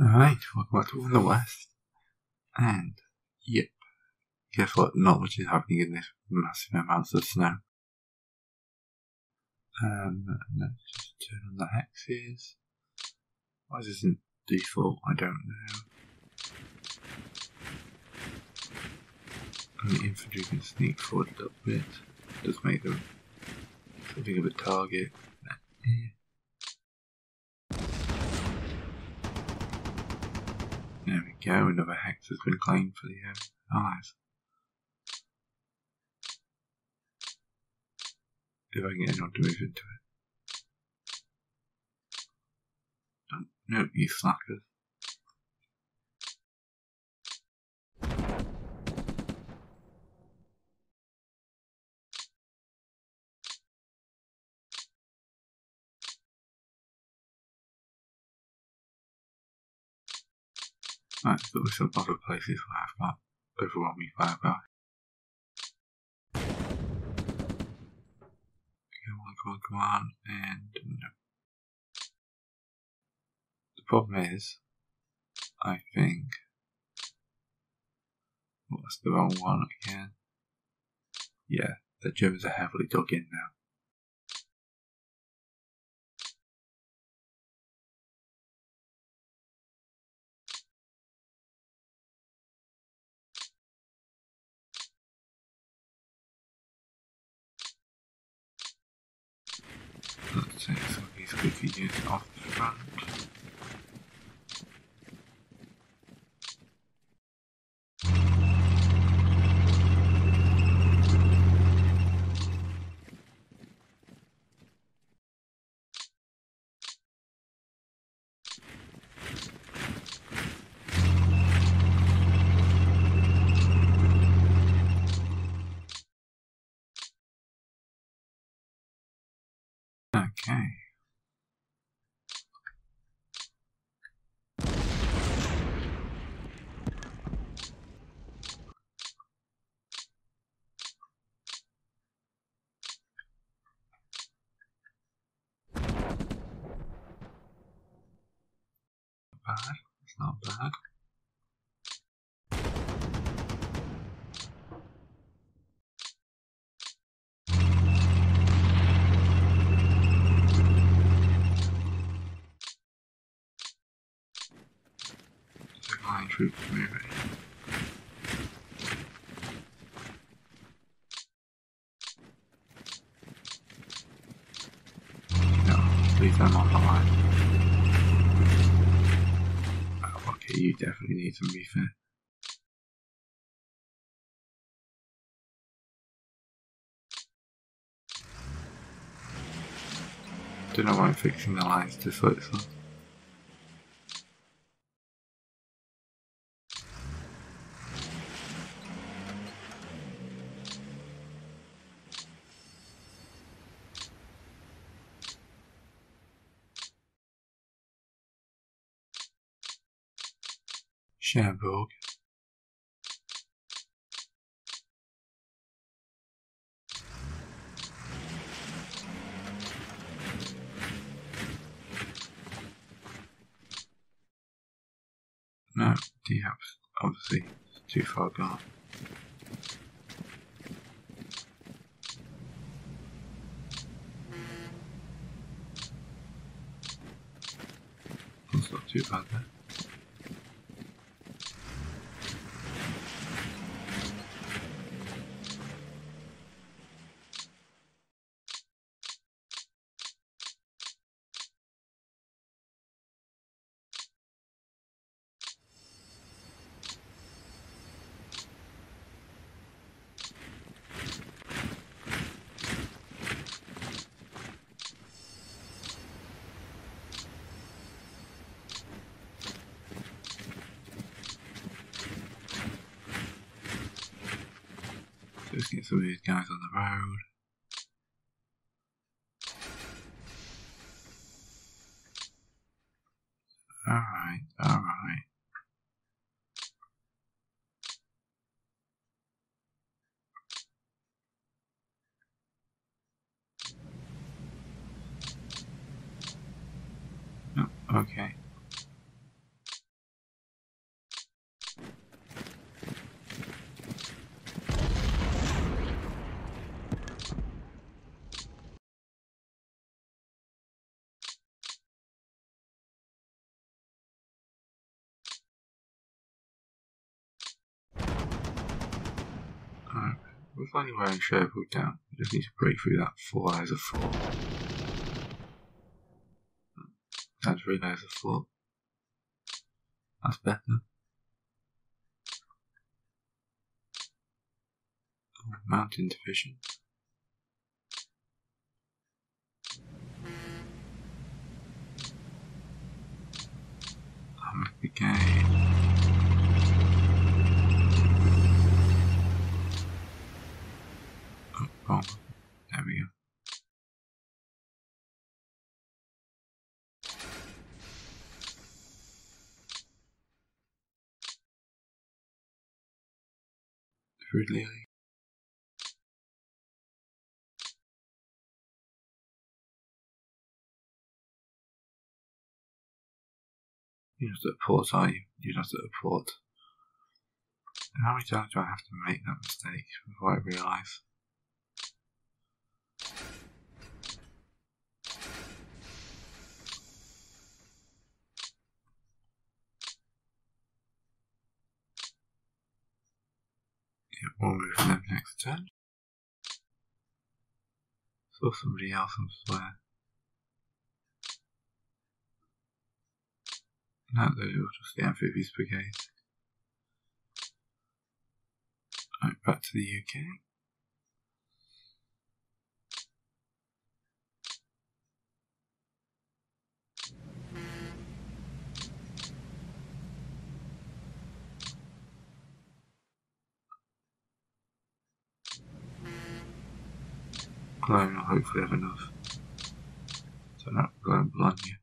Alright, we'll go to the west. And, yep, guess what? Not much is happening in this massive amounts of snow. Let's just turn on the hexes. Why is this in default? I don't know. And the infantry can sneak forward a little bit. Does make them something of a target. There we go, another hex has been claimed for the allies. If I can get anyone to move into it. Don't, no, you slackers. Right, so there's a lot of places where I've got overwhelming firepower. Come on, and no. The problem is, I think, what's the wrong one again? Yeah, the Germans are heavily dug in now. Let's take some of these quick units off the front. Okay. Not bad, it's not bad. Troops moving. No, leave them on the line. Oh, okay, you definitely need some refit. Don't know why I'm fixing the lines to slow it slow. Sherbrooke. No, the app's obviously too far gone. That's not too bad there. Let's get some of these guys on the road. Alright. Oh, okay. We'll find anywhere in Sherbrooke down. We just need to break through that 4 hours of fort. That's 3 hours of fort. That's better. Oh, mountain division. I'm the game. Oh, there we go. Food lily. You're not at a port, are you? You're not at a port. And how many times do I have to make that mistake before I realise? We'll move them next turn. Saw somebody else elsewhere. No, those are just the amphibious brigade. Right, back to the UK. Glowing, I'll hopefully have enough. So I'm not glowing blind here.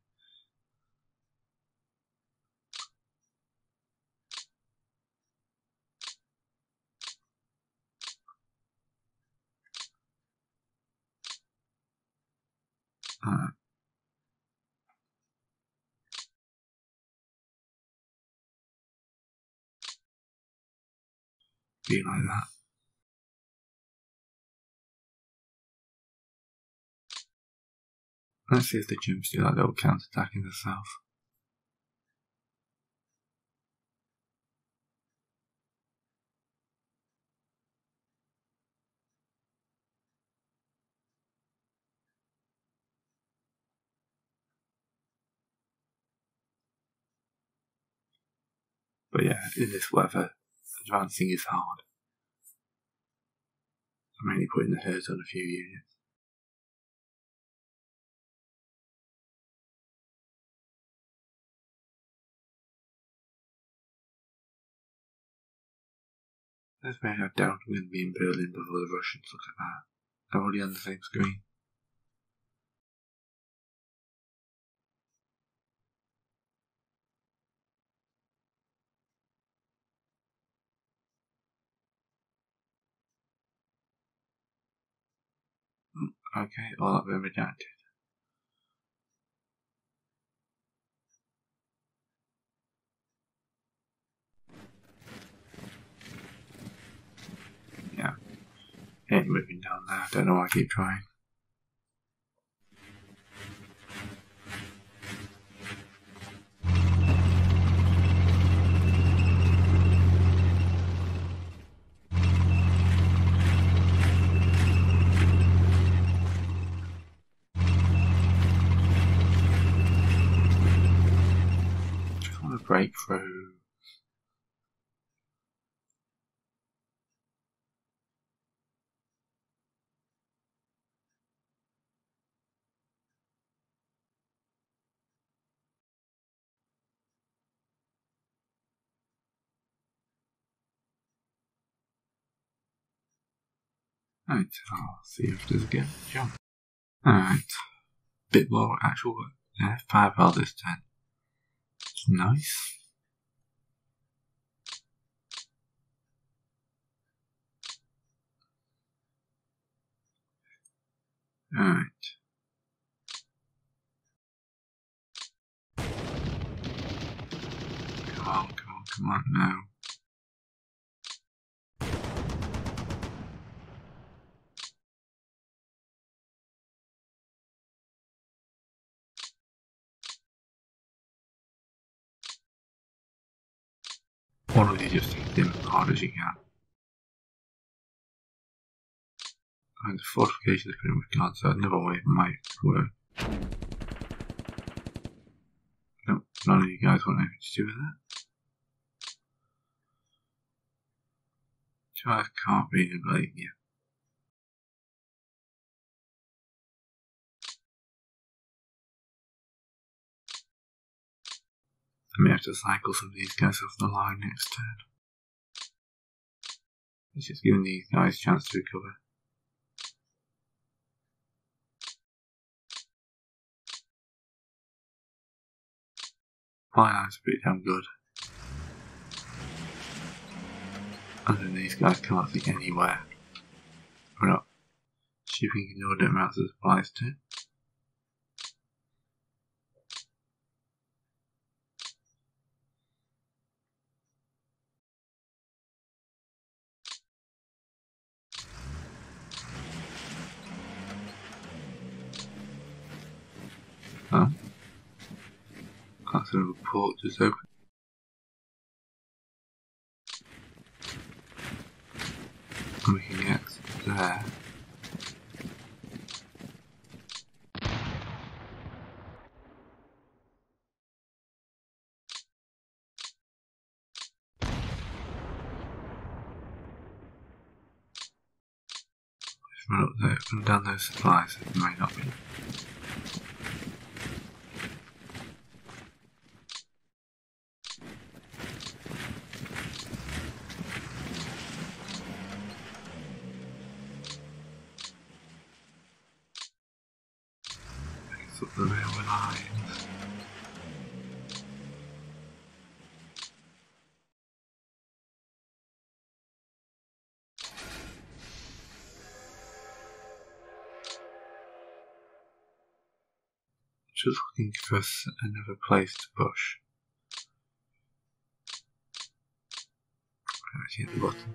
Be like that. Let's see if the chimps do that little counter-attack in the south. But yeah, in this weather, advancing is hard. I'm only putting the herds on a few units. Let's make our doubt I'm going to be in Berlin before the Russians look at that. They're already on the same screen. Okay, all that been redacted. I ain't moving down there, I don't know why I keep trying. Just want to break through. Right, I'll see if there's again. Jump. Alright. Bit more actual fireball this time. It's nice. Alright. Come on, come on, come on now. Or really just hit them as hard as you can. and the fortifications are pretty much gone, so I never might work. Nope, none of you guys want anything to do with that. I can't really blame you. I may have to cycle some of these guys off the line next turn. It's just giving these guys a chance to recover. My line's pretty damn good. And then these guys can't think anywhere. We're not shipping inordinate amounts of supplies to. Oh. That's another port just opened. We can get there. Just run up there and down those supplies, it may not be. The railway lines. Just looking for us another place to push. Right here at the bottom.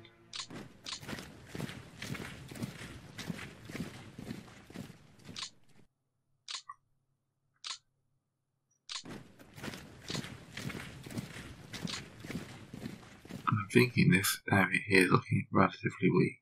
I'm thinking this area here is looking relatively weak.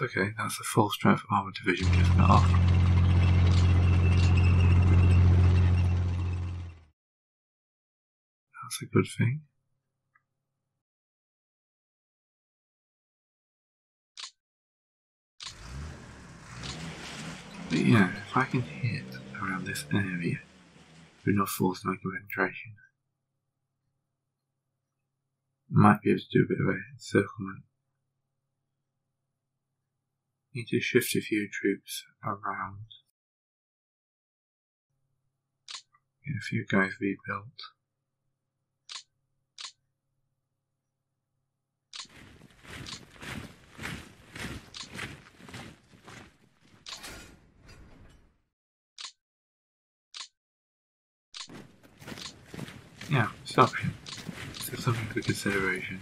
Okay, that's the full strength armor division we just met off. That's a good thing. But yeah, if I can hit around this area with enough force and penetration, might be able to do a bit of an encirclement. Need to shift a few troops around. Get a few guys rebuilt. Yeah, it's an option. It's something for consideration.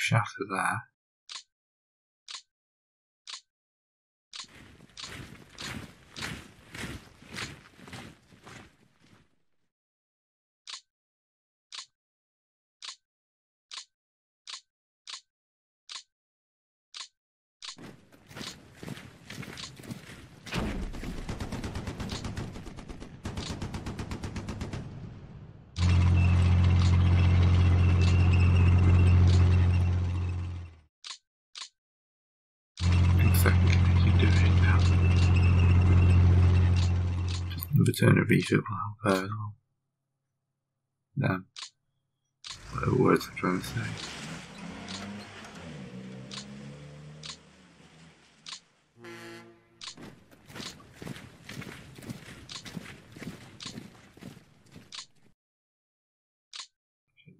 Shatter there. Turn a research plan further. Damn. the words I'm trying to say.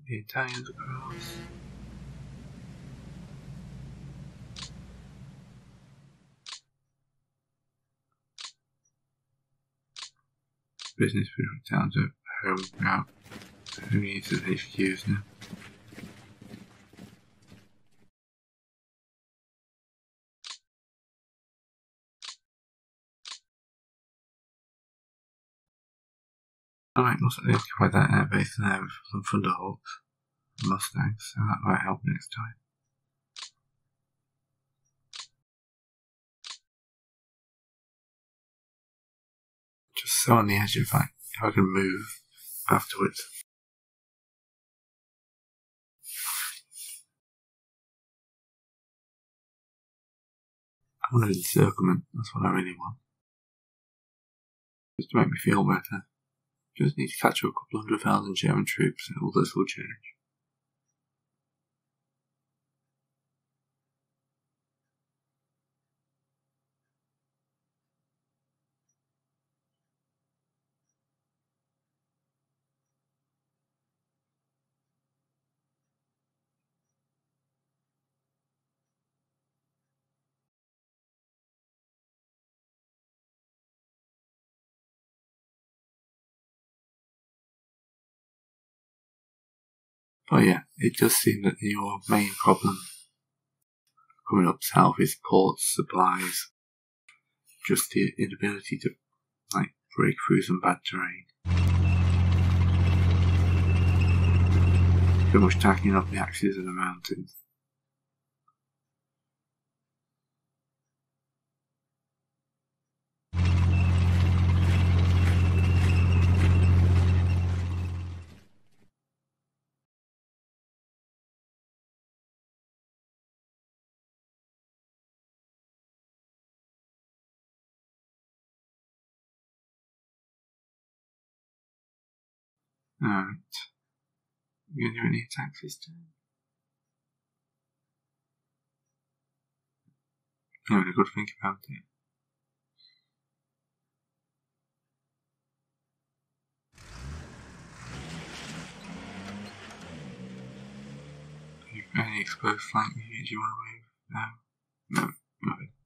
The Italians across. Business people towns are home now. Who needs the HQs now? Alright, looks like they occupied that airbase now with some Thunderhawks and Mustangs, so that might help next time. Just so on the edge, in fact, if I can move afterwards. I want an encirclement, that's what I really want. Just to make me feel better. Just need to capture a couple 100,000 German troops and all this will change. But yeah, it does seem that your main problem coming up south is ports, supplies, just the inability to like break through some bad terrain. Pretty much tacking up the axes of the mountains. Alright. You gonna do any attacks this time? I'm gonna go think about it. Any exposed flank units you wanna move? No. No.